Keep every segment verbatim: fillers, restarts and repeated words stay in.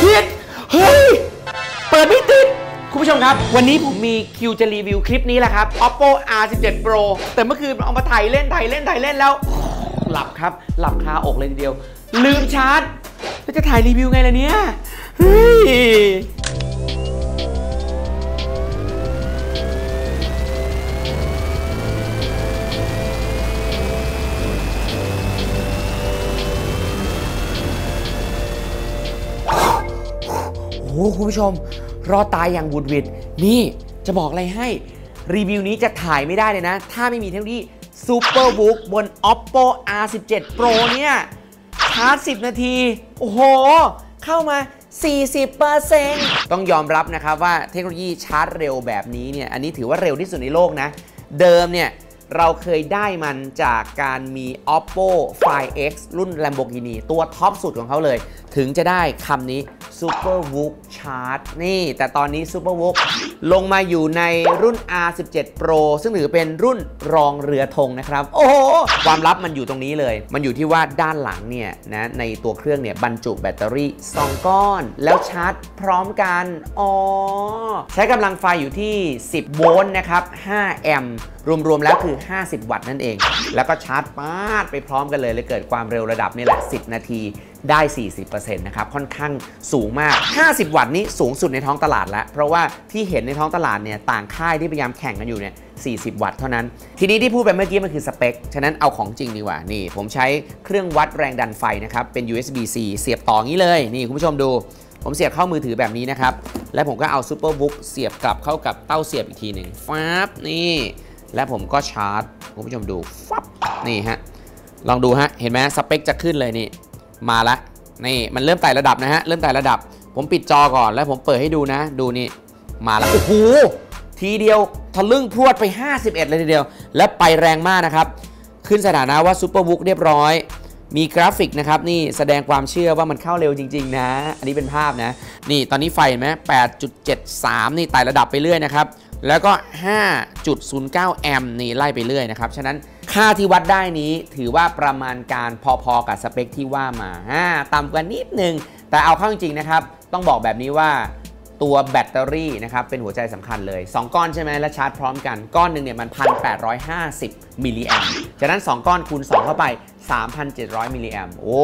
ชิดเฮ้ยเปิดไม่ติดคุณผู้ชมครับวันนี้ผมมีคิวจะรีวิวคลิปนี้แหละครับ Oppo อาร์ สิบเจ็ด โปร แต่เมื่อคืนเอามาถ่ายเล่นถ่ายเล่นถ่ายเล่นแล้วหลับครับหลับคาอกเลยทีเดียวลืมชาร์จแล้วจะถ่ายรีวิวไงล่ะเนี่ยเฮ้ยโอ้คุณผู้ชมรอตายอย่างบุดวิดนี่จะบอกอะไรให้รีวิวนี้จะถ่ายไม่ได้เลยนะถ้าไม่มีเทคโนโลยี Superbook บน Oppo อาร์ สิบเจ็ด โปร เนี่ยชาร์จสิบนาทีโอ้โหเข้ามา สี่สิบเปอร์เซ็นต์ ต้องยอมรับนะครับว่าเทคโนโลยีชาร์จเร็วแบบนี้เนี่ยอันนี้ถือว่าเร็วที่สุดในโลกนะเดิมเนี่ยเราเคยได้มันจากการมี Oppo Find X รุ่น Lamborghini ตัวท็อปสุดของเขาเลยถึงจะได้คำนี้ Superbook Charge นี่แต่ตอนนี้ Superbook ลงมาอยู่ในรุ่น อาร์ สิบเจ็ด โปร ซึ่งถือเป็นรุ่นรองเรือธงนะครับโอ้โหความลับมันอยู่ตรงนี้เลยมันอยู่ที่ว่าด้านหลังเนี่ยนะในตัวเครื่องเนี่ยบรรจุแบตเตอรี่สองก้อนแล้วชาร์จพร้อมกันอ๋อใช้กำลังไฟอยู่ที่สิบโวลต์นะครับห้าแอมป์รวมๆแล้วคือห้าสิบวัตต์นั่นเองแล้วก็ชาร์จป๊าดไปพร้อมกันเลยเลยเกิดความเร็วระดับนี่แหละสิบนาทีได้ สี่สิบเปอร์เซ็นต์ นะครับค่อนข้างสูงมากห้าสิบวัตต์นี้สูงสุดในท้องตลาดแล้วเพราะว่าที่เห็นในท้องตลาดเนี่ยต่างค่ายที่พยายามแข่งกันอยู่เนี่ยสี่สิบวัตต์เท่านั้นทีนี้ที่พูดไปเมื่อกี้มันคือสเปคฉะนั้นเอาของจริงดีกว่านี่ผมใช้เครื่องวัดแรงดันไฟนะครับเป็น ยู เอส บี ซี เสียบต่องี้เลยนี่คุณผู้ชมดูผมเสียบเข้ามือถือแบบนี้นะครับและผมก็เอา Superbook เสียบกลับเข้ากับเต้าเสียบอีกทีนึงฟ้าบนี่และผมก็ชาร์จคุณผู้ชมดูฟับนี่ฮะลองดูฮะเห็นไหมสเปคจะขึ้นเลยนี่มาละนี่มันเริ่มไต่ระดับนะฮะเริ่มไต่ระดับผมปิดจอก่อนแล้วผมเปิดให้ดูนะดูนี่มาละโอ้โหทีเดียวทะลึ่งพรวดไปห้าสิบเอ็ดเลยทีเดียวและไปแรงมากนะครับขึ้นสถานะว่า Superbook เรียบร้อยมีกราฟิกนะครับนี่แสดงความเชื่อว่ามันเข้าเร็วจริงๆนะอันนี้เป็นภาพนะนี่ตอนนี้ไฟเห็นไหม แปดจุดเจ็ดสาม นี่ไต่ระดับไปเรื่อยนะครับแล้วก็ ห้าจุดศูนย์เก้า แอมป์นี่ไล่ไปเรื่อยนะครับฉะนั้นค่าที่วัดได้นี้ถือว่าประมาณการพอๆกับสเปคที่ว่ามาต่ำกว่านิดนึงแต่เอาเข้าจริงๆนะครับต้องบอกแบบนี้ว่าตัวแบตเตอรี่นะครับเป็นหัวใจสำคัญเลยสองก้อนใช่ไหมและชาร์จพร้อมกันก้อนหนึ่งเนี่ยมัน หนึ่งพันแปดร้อยห้าสิบ มิลลิแอมป์ฉะนั้นสองก้อนคูณสองเข้าไป สามพันเจ็ดร้อย มิลลิแอมป์โอ้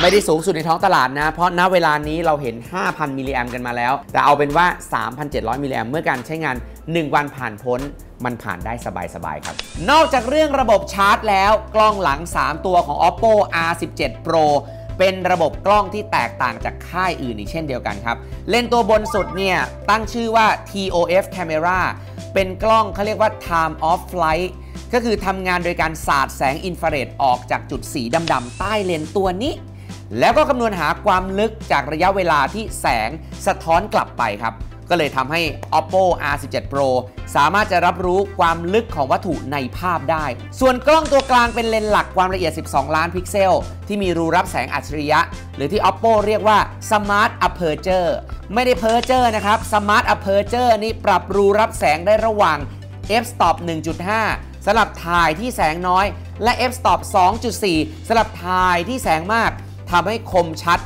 ไม่ได้สูงสุดในท้องตลาดนะเพราะณเวลานี้เราเห็น ห้าพัน มิลลิแอมป์กันมาแล้วแต่เอาเป็นว่า สามพันเจ็ดร้อย มิลลิแอมป์เมื่อการใช้งานหนึ่งวันผ่านพ้นมันผ่านได้สบายๆครับนอกจากเรื่องระบบชาร์จแล้วกล้องหลังสามตัวของ Oppo อาร์ สิบเจ็ด โปร เป็นระบบกล้องที่แตกต่างจากค่ายอื่นอีกเช่นเดียวกันครับเลนส์ตัวบนสุดเนี่ยตั้งชื่อว่า ที โอ เอฟ camera เป็นกล้องเขาเรียกว่า time of flight ก็คือทำงานโดยการสาดแสงอินฟราเรดออกจากจุดสีดำๆใต้เลนส์ตัวนี้แล้วก็คำนวณหาความลึกจากระยะเวลาที่แสงสะท้อนกลับไปครับก็เลยทำให้ Oppo อาร์ สิบเจ็ด โปร สามารถจะรับรู้ความลึกของวัตถุในภาพได้ส่วนกล้องตัวกลางเป็นเลนส์หลักความละเอียดสิบสองล้านพิกเซลที่มีรูรับแสงอัจฉริยะหรือที่ Oppo เรียกว่า Smart Aperture ไม่ได้ Aperture นะครับ Smart Aperture นี่ปรับรูรับแสงได้ระหว่าง F-stop หนึ่งจุดห้า สำหรับถ่ายที่แสงน้อยและ F-stop สองจุดสี่ สำหรับถ่ายที่แสงมากทำให้คมชัด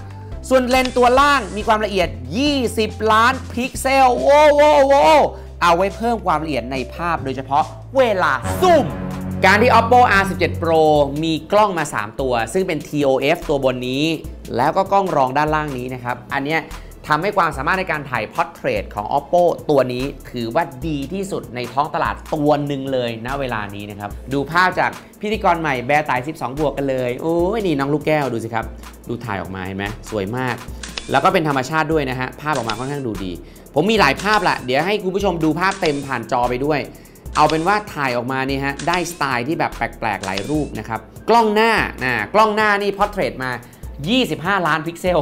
ส่วนเลนส์ตัวล่างมีความละเอียดยี่สิบล้านพิกเซลโว้โว้โว้เอาไว้เพิ่มความละเอียดในภาพโดยเฉพาะเวลาซูมการที่ Oppo อาร์ สิบเจ็ด โปร มีกล้องมาสามตัวซึ่งเป็น ที โอ เอฟ ตัวบนนี้แล้วก็กล้องรองด้านล่างนี้นะครับอันเนี้ยทำให้ความสามารถในการถ่ายพอร์ตเทรตของ Oppo ตัวนี้ถือว่าดีที่สุดในท้องตลาดตัวหนึ่งเลยณเวลานี้นะครับดูภาพจากพิธีกรใหม่แบร์ตายสิบสองบวกกันเลยโอ้ยนี่น้องลูกแก้วดูสิครับดูถ่ายออกมาเห็นไหมสวยมากแล้วก็เป็นธรรมชาติด้วยนะฮะภาพออกมาค่อนข้างดูดีผมมีหลายภาพละเดี๋ยวให้คุณผู้ชมดูภาพเต็มผ่านจอไปด้วยเอาเป็นว่าถ่ายออกมานี่ฮะได้สไตล์ที่แบบแปลกๆหลายรูปนะครับกล้องหน้านะกล้องหน้านี่พอร์ตเทรตมายี่สิบห้าล้านพิกเซล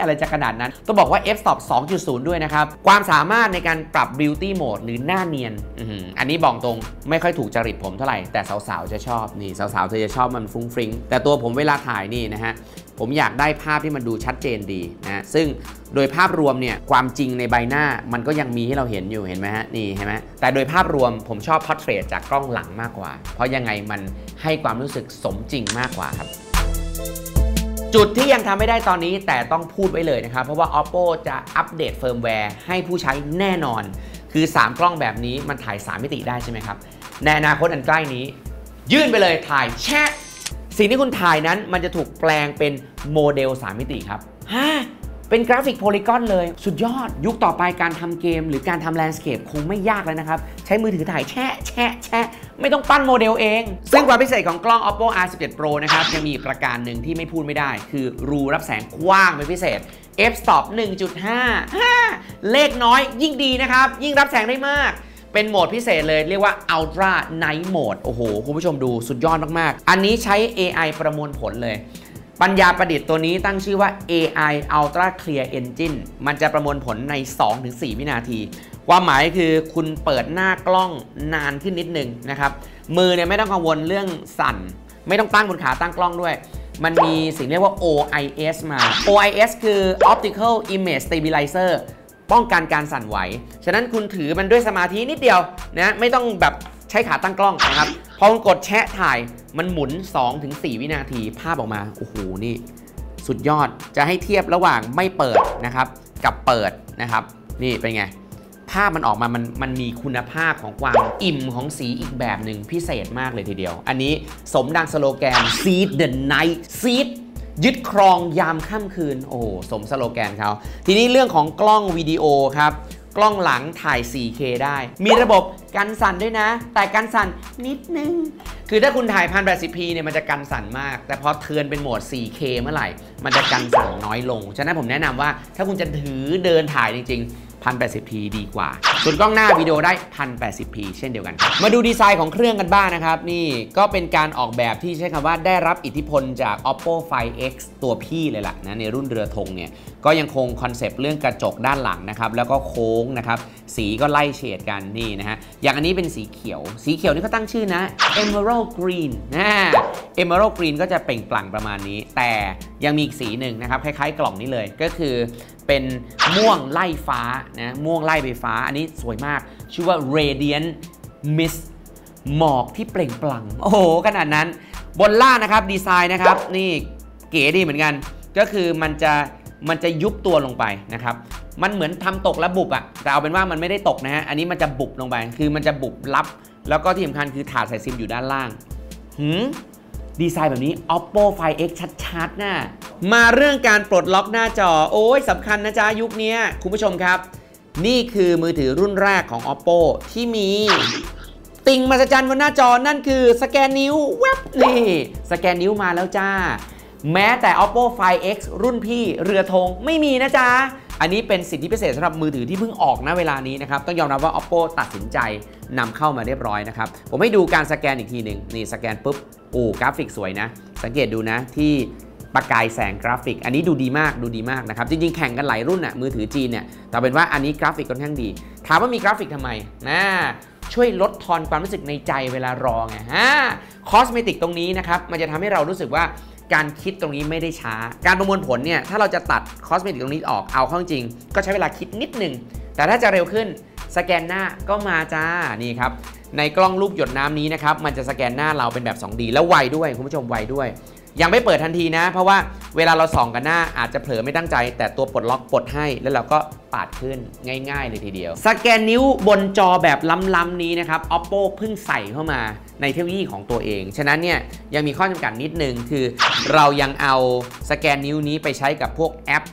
อะไรจะขนาดนั้นต้องบอกว่า F-stop สองจุดศูนย์ ด้วยนะครับความสามารถในการปรับ Beauty Mode หรือหน้าเนียน อ, อันนี้บอกตรงไม่ค่อยถูกจริตผมเท่าไหร่แต่สาวๆจะชอบนี่สาวๆเธอจะชอบมันฟุ้งฟริ้งแต่ตัวผมเวลาถ่ายนี่นะฮะผมอยากได้ภาพที่มันดูชัดเจนดีนะซึ่งโดยภาพรวมเนี่ยความจริงในใบหน้ามันก็ยังมีให้เราเห็นอยู่เห็นไหมฮะนี่เห็นไหมแต่โดยภาพรวมผมชอบพอร์ตเทรตจากกล้องหลังมากกว่าเพราะยังไงมันให้ความรู้สึกสมจริงมากกว่าครับ จุดที่ยังทำไม่ได้ตอนนี้แต่ต้องพูดไว้เลยนะครับเพราะว่า Oppo จะอัปเดตเฟิร์มแวร์ให้ผู้ใช้แน่นอนคือสามกล้องแบบนี้มันถ่ายสามมิติได้ใช่ไหมครับในอนาคตอันใกล้นี้ยื่นไปเลยถ่ายแชะสิ่งที่คุณถ่ายนั้นมันจะถูกแปลงเป็นโมเดลสามมิติครับฮะเป็นกราฟิกโพลีกอนเลยสุดยอดยุคต่อไปการทำเกมหรือการทำแลนด์สเคปคงไม่ยากแล้วนะครับใช้มือถือถ่ายแชะแชะแชะไม่ต้องปั้นโมเดลเองซึ่งความพิเศษของกล้อง Oppo อาร์ สิบเจ็ด Pro นะครับยังมีประการหนึ่งที่ไม่พูดไม่ได้คือรูรับแสงกว้างเป็นพิเศษ F-stop หนึ่งจุดห้า เลขน้อยยิ่งดีนะครับยิ่งรับแสงได้มากเป็นโหมดพิเศษเลยเรียกว่า Ultra Night Mode โอ้โหคุณผู้ชมดูสุดยอดมากๆอันนี้ใช้ เอ ไอ ประมวลผลเลยปัญญาประดิษฐ์ตัวนี้ตั้งชื่อว่า เอ ไอ Ultra Clear Engine มันจะประมวลผลใน สองถึงสี่ วินาทีความหมายคือคุณเปิดหน้ากล้องนานขึ้นนิดนึงนะครับมือเนี่ยไม่ต้องกังวลเรื่องสั่นไม่ต้องตั้งบนขาตั้งกล้องด้วยมันมีสิ่งเรียกว่า โอ ไอ เอส มา โอ ไอ เอส คือ Optical Image Stabilizer ป้องกันการสั่นไหวฉะนั้นคุณถือมันด้วยสมาธินิดเดียวนะไม่ต้องแบบใช้ขาตั้งกล้องนะครับพอคุณกดแชะถ่ายมันหมุน สองถึงสี่ วินาทีภาพออกมาโอ้โหนี่สุดยอดจะให้เทียบระหว่างไม่เปิดนะครับกับเปิดนะครับนี่เป็นไงภาพมันออกมามันมันมีคุณภาพของความอิ่มของสีอีกแบบหนึ่งพิเศษมากเลยทีเดียวอันนี้สมดังสโลแกน Seize the Night Seize ยึดครองยามค่ำคืนโอ้โหสมสโลแกนเขาทีนี้เรื่องของกล้องวิดีโอครับกล้องหลังถ่าย โฟร์เค ได้มีระบบกันสั่นด้วยนะแต่กันสั่นนิดนึงคือถ้าคุณถ่าย หนึ่งพันแปดสิบพี เนี่ยมันจะกันสั่นมากแต่พอเทิร์นเป็นโหมด โฟร์เค เมื่อไหร่มันจะกันสั่นน้อยลงฉะนั้นผมแนะนำว่าถ้าคุณจะถือเดินถ่ายจริงๆหนึ่งพันแปดสิบพี ดีกว่าส่วนกล้องหน้าวิดีโอได้ หนึ่งพันแปดสิบพี เช่นเดียวกันมาดูดีไซน์ของเครื่องกันบ้าง นะครับนี่ก็เป็นการออกแบบที่ใช้คำว่าได้รับอิทธิพลจาก Oppo Find X ตัวพี่เลยล่ะนะในรุ่นเรือธงเนี่ยก็ยังคงคอนเซปต์เรื่องกระจกด้านหลังนะครับแล้วก็โค้งนะครับสีก็ไล่เฉดกันนี่นะฮะอย่างอันนี้เป็นสีเขียวสีเขียวนี่ก็ตั้งชื่อนะ Emerald Green นะ Emerald Green ก็จะเปล่งปลั่งประมาณนี้แต่ยังมีอีกสีหนึ่งนะครับคล้ายๆกล่องนี้เลยก็คือเป็นม่วงไล่ฟ้านะม่วงไล่ใบฟ้าอันนี้สวยมากชื่อว่า Radiant Mist หมอกที่เปล่งปลั่งโอ้โหขนาดนั้นบนล่างนะครับดีไซน์นะครับนี่เก๋ดีเหมือนกันก็คือมันจะมันจะยุบตัวลงไปนะครับมันเหมือนทำตกแล้วบุบอะแต่เอาเป็นว่ามันไม่ได้ตกนะฮะอันนี้มันจะบุบลงไปคือมันจะบุบลับแล้วก็ที่สำคัญคือถาดใส่ซิมอยู่ด้านล่างหืมดีไซน์แบบนี้ Oppo Find X ชัดๆนะมาเรื่องการปลดล็อกหน้าจอโอ้ยสำคัญนะจ๊ะยุคนี้คุณผู้ชมครับนี่คือมือถือรุ่นแรกของ Oppo ที่มีติ่งมหัศจรรย์บนหน้าจอนั่นคือสแกนนิ้วแวบนี่สแกนนิ้วมาแล้วจ้าแม้แต่ Oppo Find X รุ่นพี่เรือธงไม่มีนะจ๊ะอันนี้เป็นสิทธิพิเศษสำหรับมือถือที่เพิ่งออกนะเวลานี้นะครับต้องยอมรับว่า Oppo ตัดสินใจนำเข้ามาเรียบร้อยนะครับผมให้ดูการสแกนอีกทีหนึ่งนี่สแกนปุ๊บโอ้กราฟิกสวยนะสังเกตดูนะที่ประกายแสงกราฟิกอันนี้ดูดีมากดูดีมากนะครับจริงๆแข่งกันหลายรุ่นน่ะมือถือจีนเนี่ยแต่เป็นว่าอันนี้กราฟิกค่อนข้างดีถามว่ามีกราฟิกทำไมนะช่วยลดทอนความรู้สึกในใจเวลารอไงฮะคอสเมติกตรงนี้นะครับมันจะทำให้เรารู้สึกว่าการคิดตรงนี้ไม่ได้ช้าการประมวลผลเนี่ยถ้าเราจะตัดคอสเมติกตรงนี้ออกเอาเข้าจริงก็ใช้เวลาคิดนิดหนึ่งแต่ถ้าจะเร็วขึ้นสแกนหน้าก็มาจ้านี่ครับในกล้องรูปหยดน้ำนี้นะครับมันจะสแกนหน้าเราเป็นแบบ ทู ดี แล้วไวด้วยคุณผู้ชมไวด้วยยังไม่เปิดทันทีนะเพราะว่าเวลาเราส่องกันหน้าอาจจะเผลอไม่ตั้งใจแต่ตัวปลดล็อกปลดให้แล้วเราก็ปาดขึ้นง่ายๆเลยทีเดียวสแกนนิ้วบนจอแบบล้ำๆนี้นะครับ Oppo เพิ่งใส่เข้ามาในเทคโนโลยีของตัวเองฉะนั้นเนี่ยยังมีข้อจำกัดนิดนึงคือเรายังเอาสแกนนิ้วนี้ไปใช้กับพวกแอป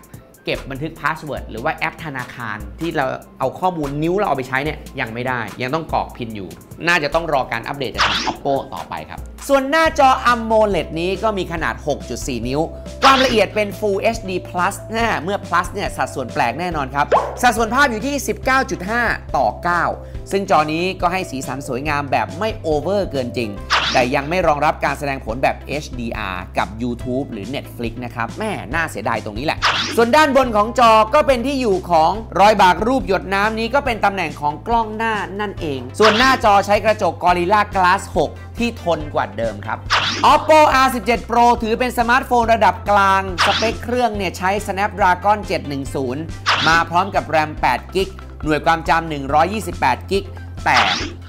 เก็บบันทึกพาสเวิร์ดหรือว่าแอปธนาคารที่เราเอาข้อมูลนิ้วเราเอาไปใช้เนี่ยยังไม่ได้ยังต้องกรอกพินอยู่น่าจะต้องรอการอัปเดตจากทาง Oppo ต่อไปครับส่วนหน้าจอ AMOLED นี้ก็มีขนาด หกจุดสี่ นิ้วความละเอียดเป็น Full เอช ดี Plus นะเมื่อ Plus เนี่ยสัดส่วนแปลกแน่นอนครับสัดส่วนภาพอยู่ที่ สิบเก้าจุดห้าต่อเก้า ซึ่งจอนี้ก็ให้สีสันสวยงามแบบไม่โอเวอร์เกินจริงแต่ยังไม่รองรับการแสดงผลแบบ เอช ดี อาร์ กับ YouTube หรือ Netflix นะครับแม่น่าเสียดายตรงนี้แหละส่วนด้านบนของจอก็เป็นที่อยู่ของรอยบากรูปหยดน้ำนี้ก็เป็นตำแหน่งของกล้องหน้านั่นเองส่วนหน้าจอใช้กระจก Gorilla Glass หก ที่ทนกว่าเดิมครับ Oppo อาร์ สิบเจ็ด Pro ถือเป็นสมาร์ทโฟนระดับกลางสเปคเครื่องเนี่ยใช้ Snapdragon เจ็ดหนึ่งศูนย์มาพร้อมกับ RAM แปด จี บี หน่วยความจำ หนึ่งร้อยยี่สิบแปด จี บี แต่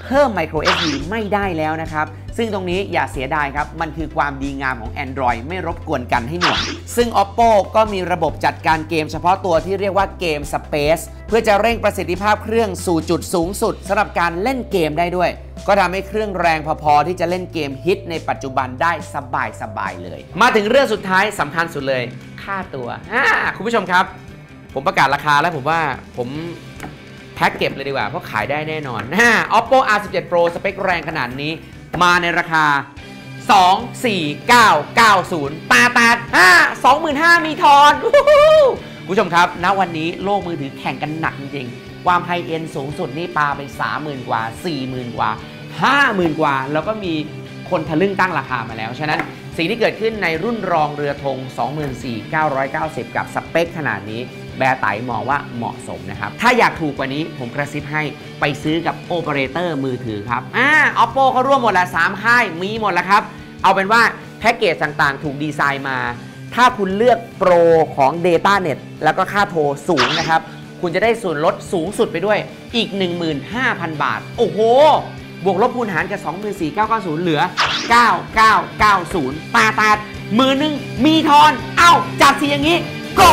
เพิ่ม Micro เอส ดี ไม่ได้แล้วนะครับ ซึ่งตรงนี้อย่าเสียดายครับมันคือความดีงามของ Android ไม่รบกวนกันให้หน่วงซึ่ง Oppo ก็มีระบบจัดการเกมเฉพาะตัวที่เรียกว่าเกม Space เพื่อจะเร่งประสิทธิภาพเครื่องสู่จุดสูงสุดสำหรับการเล่นเกมได้ด้วยก็ทำให้เครื่องแรงพอๆที่จะเล่นเกมฮิตในปัจจุบันได้สบายๆเลยมาถึงเรื่องสุดท้ายสำคัญสุดเลยค่าตัวคุณผู้ชมครับผมประกาศราคาแล้วผมว่าผมแพ็กเก็บเลยดีกว่าเพราะขายได้แน่นอน Oppo อาร์ สิบเจ็ด Pro สเปคแรงขนาดนี้มาในราคา สอง สี่ เก้า เก้า ศูนย์ ตาตาห้า สองหมื่นห้าพัน มีทอนคุณผู้ชมครับณวันนี้โลกมือถือแข่งกันหนักจริงความไฮเอ็นสูงสุดนี่ปาไป สามหมื่น กว่า สี่หมื่น กว่า ห้าหมื่น กว่าแล้วก็มีคนทะลึ่งตั้งราคามาแล้วฉะนั้นสิ่งที่เกิดขึ้นในรุ่นรองเรือธง สองหมื่นสี่พันเก้าร้อยเก้าสิบ กับสเปคขนาดนี้แบร์ไต๋มองว่าเหมาะสมนะครับถ้าอยากถูกกว่านี้ผมกระซิบให้ไปซื้อกับโอเปอเรเตอร์มือถือครับอ่า Oppo เขาร่วมหมดละสามค่ายมีหมดละครับเอาเป็นว่าแพ็กเกจต่างๆถูกดีไซน์มาถ้าคุณเลือกโปรของ DataNet แล้วก็ค่าโทรสูงนะครับคุณจะได้ส่วนลดสูงสุดไปด้วยอีก หนึ่งหมื่นห้าพัน บาทโอ้โหบวกลบคูณหารกับ สองหมื่นสี่พันเก้าร้อยเก้าสิบ เหลือ เก้าพันเก้าร้อยเก้าสิบ ปาตาดมือหนึ่งมีทอนเอ้าจัดสิอย่างนี้ go